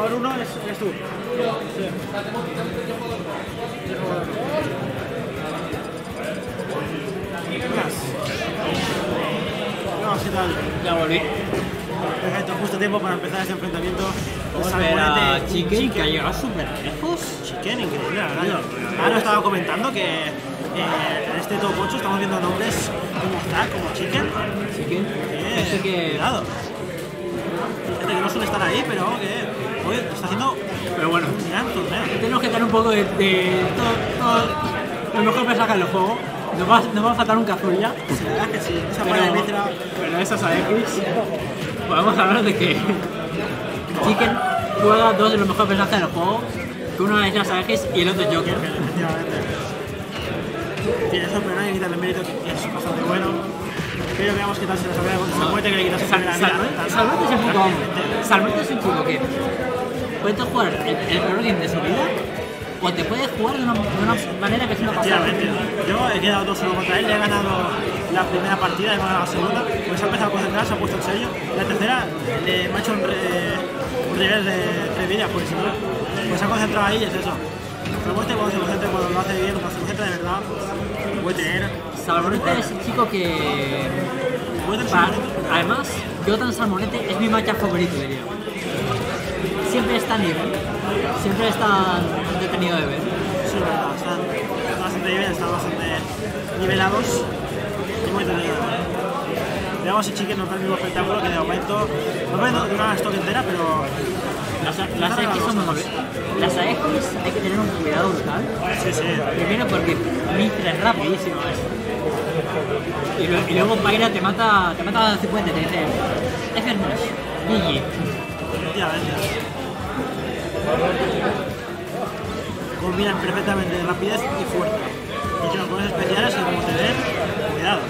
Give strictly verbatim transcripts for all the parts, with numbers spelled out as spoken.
jugador uno es, es tú. Sí. No, sí, tal. Ya volví. Perfecto, justo tiempo para empezar este enfrentamiento. Salmonete Chicken, Chicken, que ha llegado súper lejos. Chicken, increíble, ahora ahora estaba comentando que eh, en este top ocho estamos viendo nombres como Star, como Chicken. Chicken, eh, este que... Cuidado. Gente que no suele estar ahí, pero que hoy está haciendo... Pero bueno, gran torneo. Tenemos que tener un poco de... de todo, todo. Lo mejor que sacan los juegos. Nos va, nos va a faltar un cazón ya. Sí, la verdad es que sí. Esa pero, buena letra. Pero esas A X... Podemos hablar de que... Chicken juega dos de los mejores personajes del juego, que uno es Arsene y el otro es Joker. Tiene eso, pero no hay que quitarle el mérito, que es bastante bueno. Pero veamos qué tal se nos acaba con Salmonete, que le quitas su primera vida. Salmonete es un chico hombre. Salmonete es un chico que puede jugar el peor game de su vida o te puede jugar de una, de una manera que es una pasada. Yo he quedado dos uno contra él, le he ganado la primera partida, hemos ganado la segunda, pues ha empezado a concentrar, se ha puesto en serio. La tercera eh, me ha hecho un, re, un nivel de tres vidas, pues, ¿no? Pues se ha concentrado ahí y es eso. Pero cuando se concentra, cuando lo hace bien, cuando se concentra de verdad, pues, puede tener. Salmonete es el chico que... Puede tener. Además, Jotan Salmonete es mi matcha favorito, diría. Siempre está en nivel, siempre está entretenido de ver. Sí, verdad, están bastante nivel, están bastante nivelados. Muy tenido. Veamos si Chicken nos da el mismo espectáculo que de momento. No de una stock entera, pero. Las, las A X son muy buenas. Las A X hay que tener un cuidado brutal. Sí, sí. Primero porque Mitra es rapidísimo. Y, lo, y luego Pyra te mata te mata cincuenta, te dice. Es hermoso. Digi. Combinan perfectamente rapidez y fuerza. Y con los especiales, como te ven, cuidado.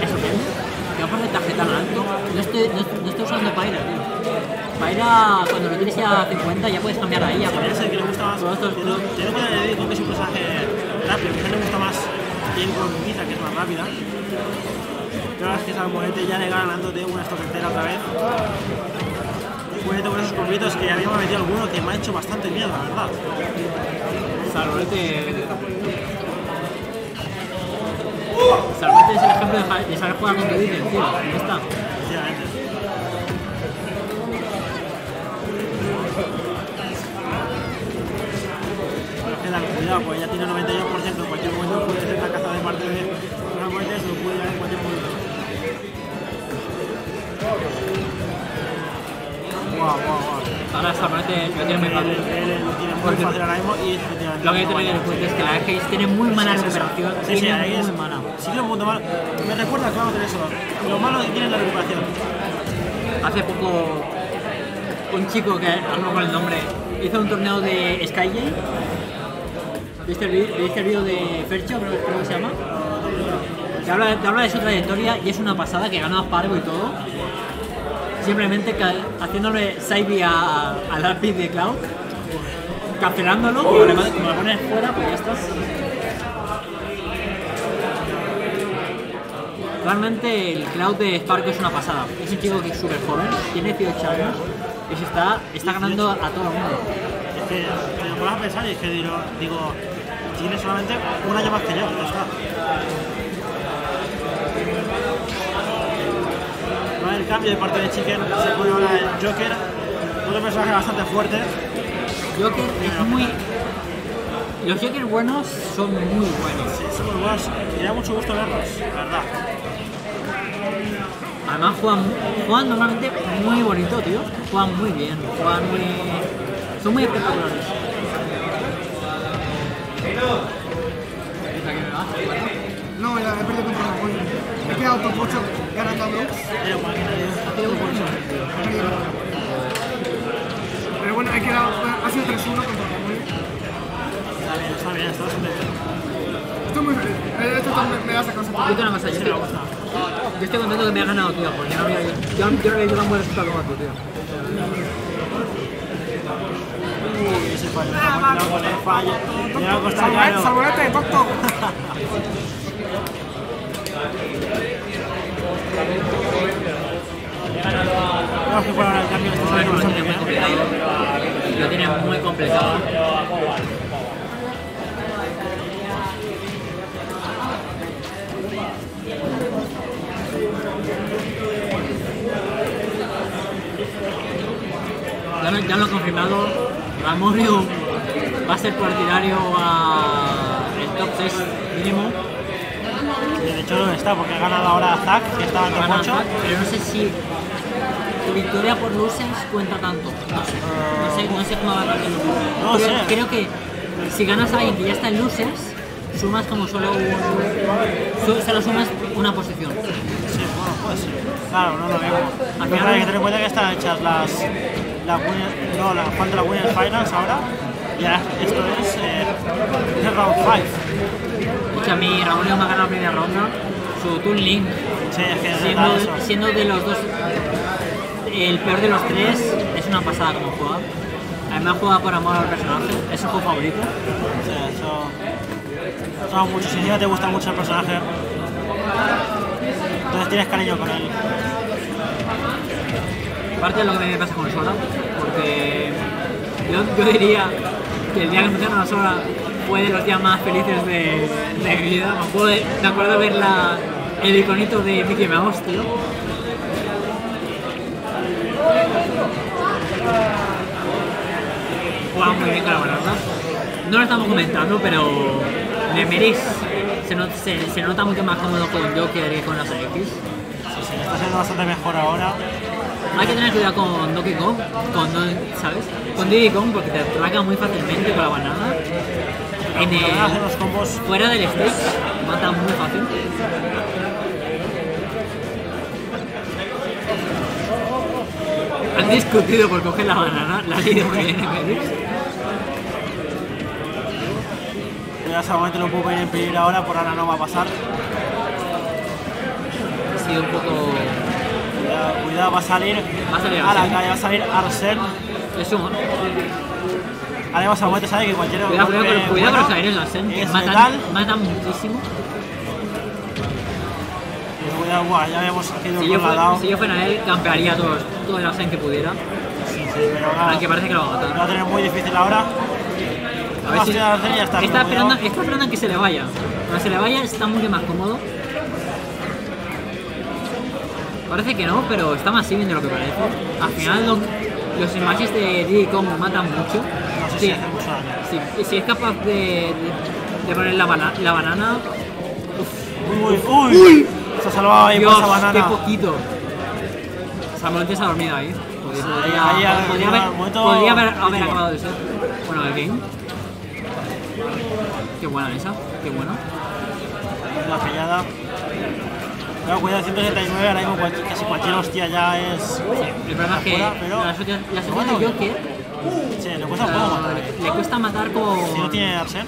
Eso mismo, que va por el tarjetón alto, no estoy, no, no estoy usando Pyra, tío. Pyra, cuando lo tienes ya a cincuenta, ya puedes cambiar ahí. Sí, es el que le gusta más. Yo no puedo añadir que es un personaje rápido, quizás le gusta más bien con Uricha, que es más rápida. Pero es que Salmonete ya le ganando de una estoquetera otra vez. Salmonete con esos combitos que habíamos metido alguno que me ha hecho bastante miedo, la verdad. Salmonete... Salmonete es el ejemplo de saber jugar con Diddy, tío. Ahí está. Bueno, cuidado, pues ya tiene noventa y dos por ciento. Cualquier momento puede ser la caza de parte de una muerte, se lo puede llevar en cualquier momento. Wow, wow, wow. Ahora Salmonete lo tiene muy fácil. Lo tiene muy fácil ahora mismo y efectivamente. Lo que hay que tener en cuenta es que la Ace tiene muy mala recuperación. Sí, sí, ahí es mala. Sí, tiene un punto malo. Me recuerda que vamos a tener eso. Lo malo que tiene es la recuperación. Hace poco, un chico que no con el nombre hizo un torneo de Sky Jay. ¿Viste el vídeo de Fercho, creo que se llama? Te habla, te habla de su trayectoria y es una pasada que ganaba Spark y todo. Simplemente haciéndole side a al Rapid de Cloud, cancelándolo, como le pones fuera, pues ya estás. Realmente el Cloud de Spark es una pasada. Es un chico que es súper joven, tiene dieciocho años y se está, está ganando a todo el mundo. Es que te lo puedes pensar y es que digo, digo tiene solamente un año más que yo, ya está. El cambio de parte de Chicken se pone ahora el Joker, otro personaje bastante fuerte. Joker es muy... Los Joker buenos son muy buenos. Sí, son muy buenos y da mucho gusto verlos, la verdad. Además juegan, juegan normalmente muy bonito, tío. Juegan muy bien, juegan muy... Son muy espectaculares. No, la he perdido contra la Ramonio. Me he quedado top ocho ganando a Brooks. Pero bueno, he quedado, ha sido tres uno contra la Ramonio. Está bien, está bien, está bastante bien. Estoy muy feliz. Esto me da esa cosa. Yo tengo una cosa, yo estoy contento que me ha ganado, tío, porque no había... Yo no había hecho tan buen resultado como tú, tío. Uy, ese falla. Me va a costar caro. Salmonete, tonto. No, Ahora ya lo ha confirmado, Ramonio va a ser partidario a el top seis mínimo. De hecho, ¿dónde está? Porque ha ganado ahora a Zack, que estaba en top ocho. Pero no sé si tu victoria por luces cuenta tanto. No sé, no sé, no sé cómo va a ganar el luces. No sé. Creo que si ganas a alguien que ya está en luces, sumas como solo un... solo sumas una posición. Sí, bueno, pues claro, no lo veo. Pero claro, hay que tener en cuenta que están hechas las... las winner, no, las cuantas Winner Finals ahora. Y ahora esto es eh, el round cinco. Escucha, mi Raúl me ha ganado la primera ronda. Su Toon Link, sí, es que siendo, eso. siendo de los dos... el peor de los tres, es una pasada como juega. Además juega por amor al personaje, es su juego favorito. Sí, eso... son muchos, si no te gusta mucho el personaje. Entonces tienes cariño con él. Aparte de lo que me pasa con Sola, porque yo, yo diría que el día que pusieron a Sola fue de los días más felices de, de mi vida. Me acuerdo de, me acuerdo de ver la, el iconito de Mickey Mouse, tío. Juega muy bien con la verdad. No lo estamos comentando, pero de Meris se, not, se, se nota mucho más cómodo con Joker que con las X. Sí, sí, está siendo bastante mejor ahora. Hay que tener cuidado con Diddy Kong, con, ¿sabes? Con Diddy Kong porque te atraca muy fácilmente con la banana. En el, los combos fuera del stick, mata muy fácil. Han discutido por coger la banana, la lío que viene Meris. Ya seguramente lo puedo poner en peligro ahora, por ahora no va a pasar. Ha sido un poco... Cuidado, cuidado, va a salir, va a salir a la calle, va a salir Arsene. Es un... Ahora vas a vuelta, sabe que cualquiera... Cuidado, cuidado, cuidado, cuidado con los aires de Arsene, que matan, matan muchísimo. Cuidado, guau, ya habíamos ido si por la lado. Si yo fuera él, campearía todos, todo el Arsene que pudiera. Sí, sí, pero nada. Aunque parece que lo va a matar. Lo va a tener muy difícil ahora. A ver si... Ya está, está, esperando, está esperando a que se le vaya. Cuando se le vaya está mucho más cómodo. Parece que no, pero está más bien de lo que parece. Al final los, los smashes de Diddy Kong matan mucho. No sé si sí, hace mucho daño. Sí, si es capaz de, de, de poner la, bana, la banana... Uf. Uy, uy, uy. Se ha salvado ahí por esa banana. Qué poquito. Salmonete se ha dormido ahí. Podría, sí, ahí, podría, ahí, podría, haber, momento, podría haber, haber acabado de ser. Bueno, el game. Qué buena esa, qué buena. La pillada. Claro, cuidado, ciento setenta y nueve, ahora mismo cualquier, casi cualquier hostia ya es... Sí, el problema es que fuera, pero... la hostia bueno, de Joker... Sí, le cuesta, claro, matar. Le cuesta matar con... Si no tiene Arsene.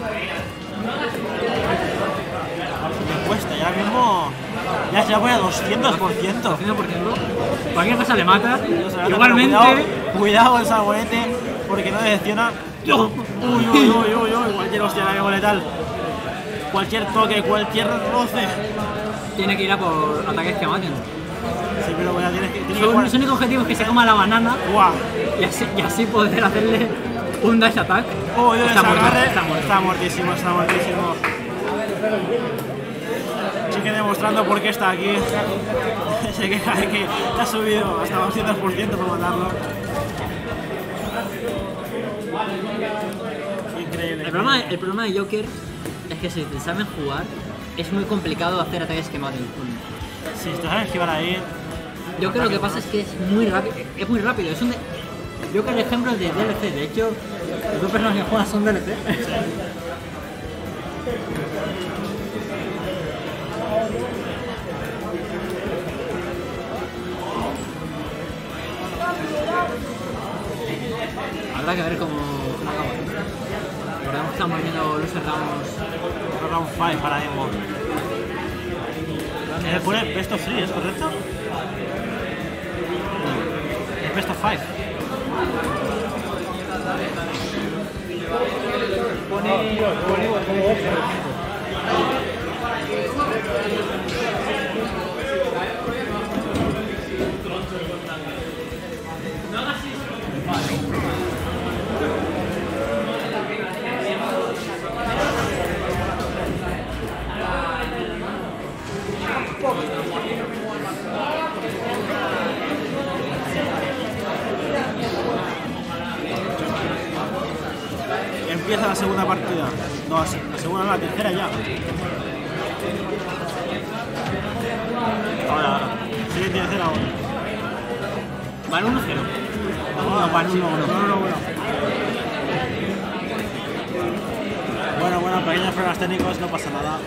Le cuesta, ya mismo... Ya se voy a doscientos por ciento. doscientos por ciento. Cualquier cosa le mata. Sí, igualmente... Cuidado, cuidado el Salmonete, porque no decepciona. Uy, uy, uy, uy, uy, cualquier hostia la mismo letal. Cualquier toque, cualquier roce. Tiene que ir a por ataques que maten. Sí, pero bueno, tienes que... Tiene so, que los únicos objetivos es que se coma la banana. Wow. Y, así, y así poder hacerle un dash attack. Oh, Dios, está, muerto, está, muerto. está muertísimo, está muertísimo. Chicken demostrando por qué está aquí. Se queja de que ha subido hasta doscientos por ciento por matarlo. Increíble. El problema, el problema de Joker es que si te saben jugar, es muy complicado hacer ataques que maten. Sí, te sabes que van a ir. Yo creo que lo que pasa es que es muy rápido. Es muy rápido. Es un de... Yo creo que el ejemplo es de D L C. De hecho, los dos personajes que juegan son D L C. Sí. Habrá que ver cómo acaba. Ahora estamos viendo los cerramos. round cinco para Demo. ¿Se pone best of three, es correcto? No. Es best of five. Pone... la segunda partida. No, la segunda no, la tercera ya. Ahora, ahora. Sí, tiene que ser ahora. ¿Van uno cero? No, van uno uno. Bueno, bueno, pequeños problemas técnicos, no pasa nada.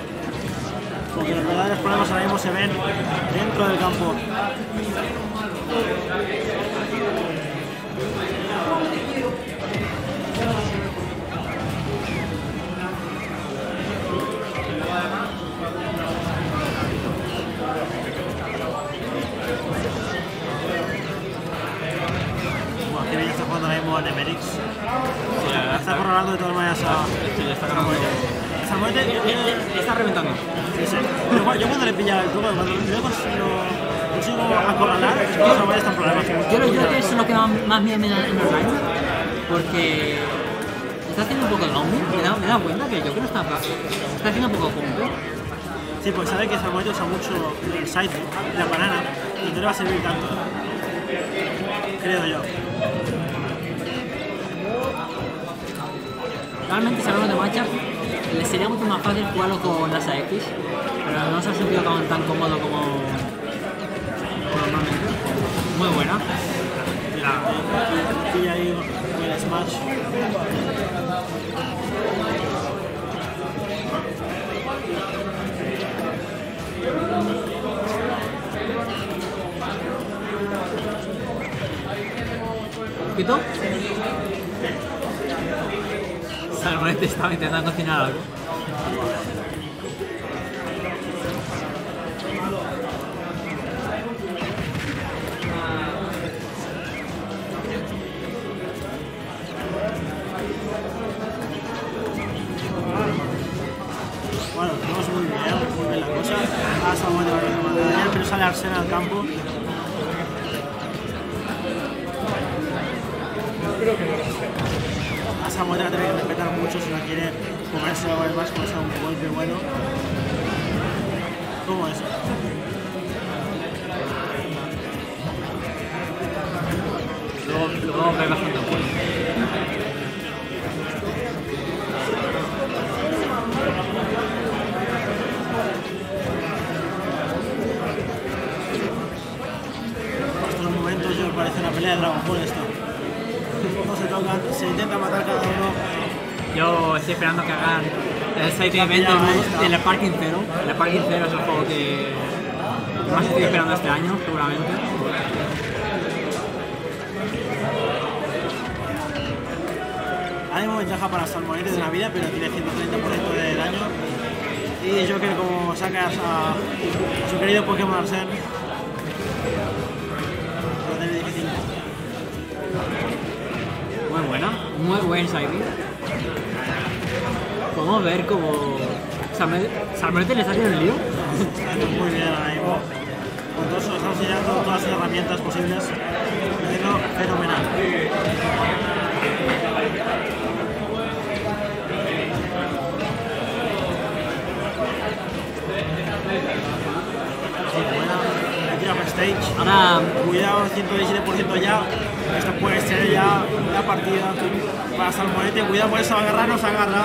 Porque los verdaderos problemas ahora mismo se ven dentro del campo. De Meris. Sí, está corralando de todas maneras a... Sí, está Salmonete. Salmonete está reventando. Sí, sí. Yo, yo cuando le pilla el tubo, cuando yo consigo, consigo acorralar, Salmonete está en problemas. Yo creo que eso es lo que más miedo me da en online, porque está haciendo un poco de roaming, me he da, dado cuenta que yo creo que está, está haciendo un poco de combo. Sí, pues sabe que Salmonete usa mucho el side, la banana, y no le va a servir tanto. Creo yo. Realmente si hablamos de matchup, le sería mucho más fácil jugarlo con las A X, pero no se ha sentido tan, tan cómodo como, como normalmente. Muy buena. La pilla ahí con el Smash. ¿Pito? Salmonete estaba intentando cocinar algo. Bueno, tenemos un video porque la cosa ha salido de ayer, pero sale Arsene al campo. Creo que no. A Samuel la tiene que respetar mucho si no quiere comerse o el más con un golpe bueno. ¿Cómo es? Luego, luego cae bastante bueno. En estos momentos yo me parece una pelea de Dragon Ball esto. Se tocan, se intenta matar cada uno. Yo estoy esperando que hagan el side event del Sparking Zero. El Sparking Zero es el juego que más estoy esperando este año, seguramente. Hay una ventaja para Salmonete de la vida, pero tiene ciento treinta por ciento de daño. Y Joker, como sacas a su querido Pokémon Arsene, lo tiene difícil. Muy buena, muy buen side. Podemos ver como... Salmonete le está haciendo el lío. Muy bien, ahí. Con todos están enseñando todas las herramientas posibles. Pero fenomenal. Stage. Ahora, cuidado, ciento diecisiete por ciento ya. Esta puede ser ya la partida para Salmonete. Cuidado, por eso agarrar, nos agarra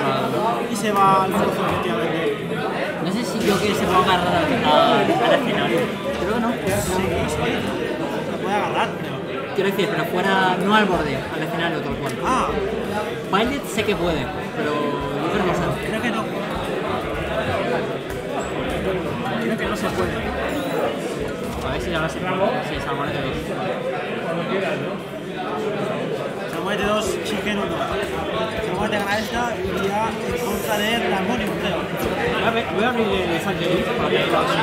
y se va al fondo. No sé si yo que se puede agarrar al escenario. Creo que no. Sí, se puede agarrar. Quiero decir, pero fuera, no al borde, al escenario tal cual. Ah, Violet sé que puede, pero yo creo que no. Creo que no. Creo que no se puede. A ver si ahora se puede. Sí, Salmonete dos. Salmonete dos, Chicken uno. Salmonete gana esta y ya en contra de Ramonio, creo. Voy a abrir el Sanjay para que lo haga.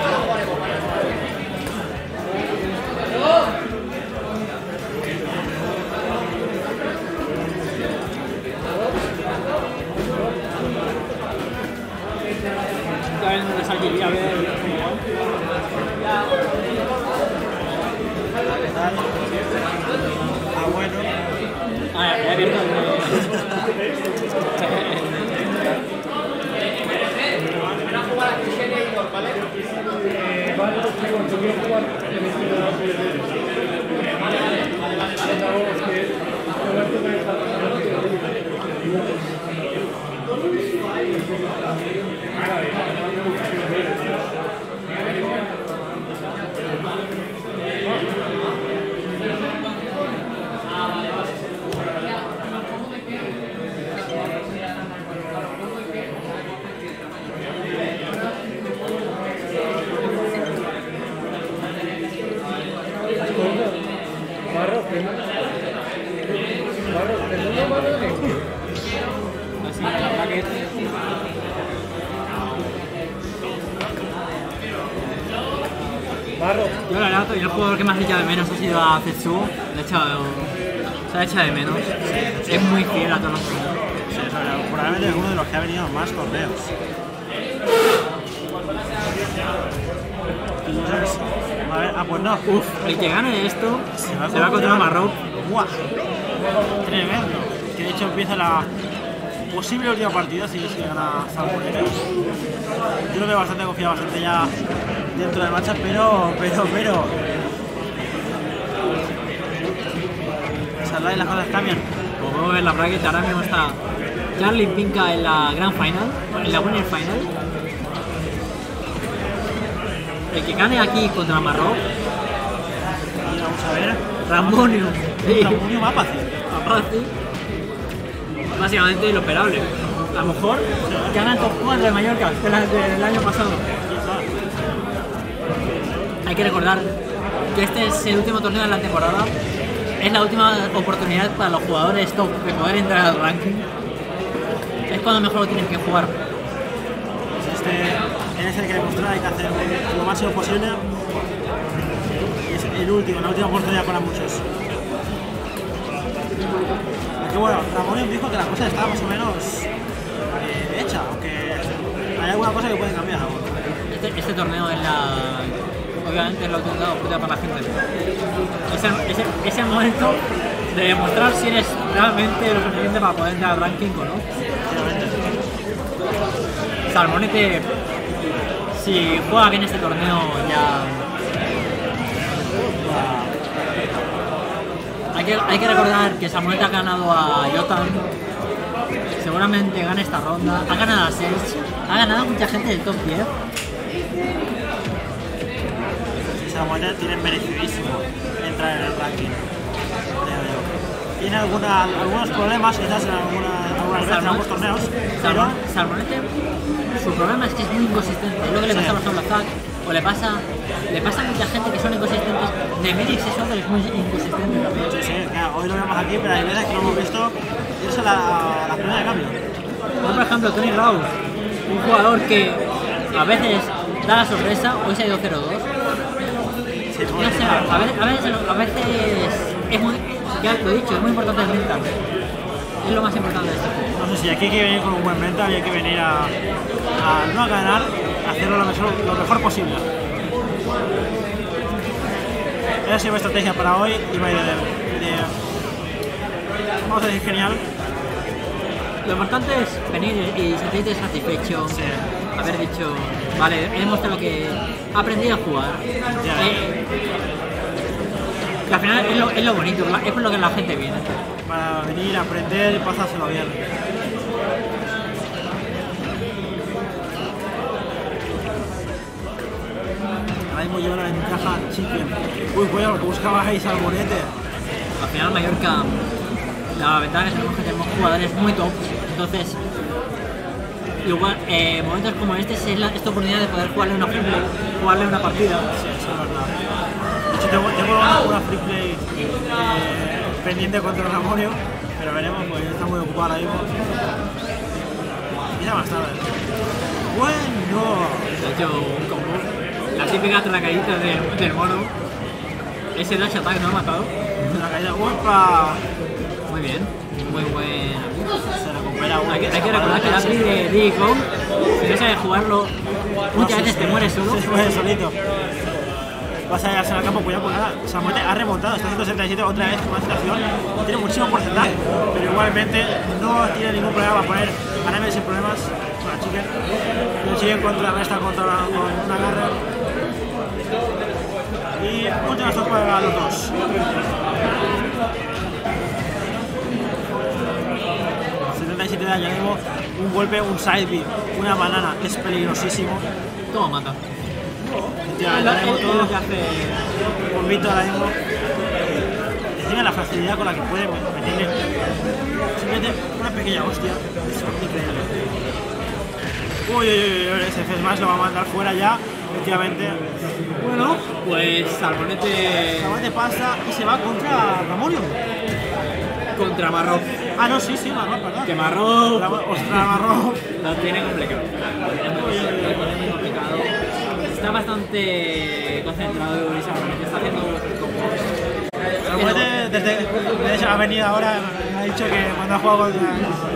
A ver, ah, bueno. Ah, ya abierto. Van a jugar a Chicken y Igor, ¿vale? Vale, yo quiero jugar en este lado. Vale, vale, vale. Yo la verdad, el jugador que más he echado de menos ha sido a Fezú. Le he echado... Se ha echado de menos. Es muy fiel a todos los juegos. Sí, es verdad. Probablemente es uno de los que ha venido más torneos. Entonces, a ver, ah, pues no. Uf, el que gane esto se va, se va contra Marrón. ¡Guau! Tremendo. Que de hecho empieza la posible última partida si se gana Salmonete. Yo lo veo bastante confiado, bastante ya dentro del match, pero, pero, pero. Salváis las cosas cambian. Como podemos ver, la bracket ahora mismo está Charlie Pinca en la Grand Final, en la Winner Final. El que gane aquí contra Marrón. Vamos a ver. Ramonio. Sí. Ramonio más fácil. Más fácil. Básicamente inoperable. A lo mejor ganan top cuatro de Mallorca, de la, de, del año pasado. Hay que recordar que este es el último torneo de la temporada. Es la última oportunidad para los jugadores top de poder entrar al ranking. Es cuando mejor lo tienes que jugar. Es el que demostrar, hay que hacer lo máximo posible. Es el último, la última oportunidad para muchos. Aunque bueno, Ramonio dijo que la cosa está más o menos eh, hecha, aunque hay alguna cosa que puede cambiar. Este, este torneo es la... obviamente es la oportunidad para la gente. Es el, es, el, es el momento de demostrar si eres realmente lo suficiente para poder entrar al ranking o no. Salmonete, si juega bien este torneo, ya... Hay que, hay que recordar que Samuel ha ganado a Jotan. Seguramente gana esta ronda. Ha ganado a seis. Ha ganado a mucha gente del top diez. Samuel tiene merecidísimo entrar en el ranking. Tiene alguna, algunos problemas quizás en algunas veces en algunos torneos. Salmon, pero... Salmonete, su problema es que es muy inconsistente. Es lo que le pasa sí. a los Sola o le pasa, le pasa a mucha gente que son inconsistentes. De Meris y Joker es muy inconsistente también. Sí, sí, claro, hoy lo vemos aquí, pero hay veces que lo hemos visto irse a la, la primera de cambio. Como por ejemplo Tony Raúl, un jugador que a veces da la sorpresa, hoy se ha ido cero dos. Sí, ya sea, a veces, a veces, a veces es muy... Ya lo he dicho, es muy importante el mental. Es lo más importante de esto. No sé si aquí hay que venir con un buen mental y hay que venir a, a no a ganar, a hacerlo lo mejor, lo mejor posible. Esa ha sido mi estrategia para hoy y va a ir de, de... Vamos a decir genial. Lo importante es venir y sentirte satisfecho. Sí. Haber dicho, vale, he demostrado que he aprendido a jugar. Ya. Eh, Que al final es lo, es lo bonito, es por lo que la gente viene. Para venir a aprender y pasárselo bien. Ahora mismo lleva la ventaja Chicken. Uy, bueno, lo que buscabas ahí, Salmonete. Al final Mallorca, la ventaja es que tenemos jugadores muy top. Entonces, igual, eh, momentos como este es la, esta oportunidad de poder jugarle una, jugarle una partida. Sí, eso es verdad. Tengo, tengo una, una free play eh, pendiente contra Ramonio, pero veremos porque está muy ocupado ahora mismo. Mira más tarde. Bueno. Se ha hecho un combo. La típica tracadita del, del mono. Ese dash attack no ha matado. La caída guapa. Muy bien. Muy buen. Se recupera uno. Hay que, hay que recordar que la play de Diddy Kong, si no sabes jugarlo, muchas veces te mueres solo. Se muere solito. Vas a llegarse al campo, cuidado con nada. Samuel ha remontado, está ciento sesenta y siete otra vez con una situación. Tiene muchísimo porcentaje, pero igualmente no tiene ningún problema para poner a Meris sin problemas. Bueno, Chicken. No sigue contra la resta, contra la, con una garra. Y última stop para los dos. setenta y siete de daño, mismo. Un golpe, un side B, una banana, que es peligrosísimo. Todo mata. Ya, el, el, todo lo que hace Bombito ahora mismo. Encima la facilidad con la que puede meterle simplemente una pequeña hostia. Eso es increíble. Uy, uy, uy, uy, ese F más lo va a mandar fuera ya. Efectivamente. Bueno, pues Salmonete... Salmonete pasa y se va contra Ramonio. Contra Marrón. Ah, no, sí, sí, Marrón, perdón. Que Marrón... La... Ostras, Marrón. Lo tiene complicado. Está bastante concentrado y está haciendo combos. Desde, desde, de hecho ha venido ahora, ha dicho que cuando ha jugado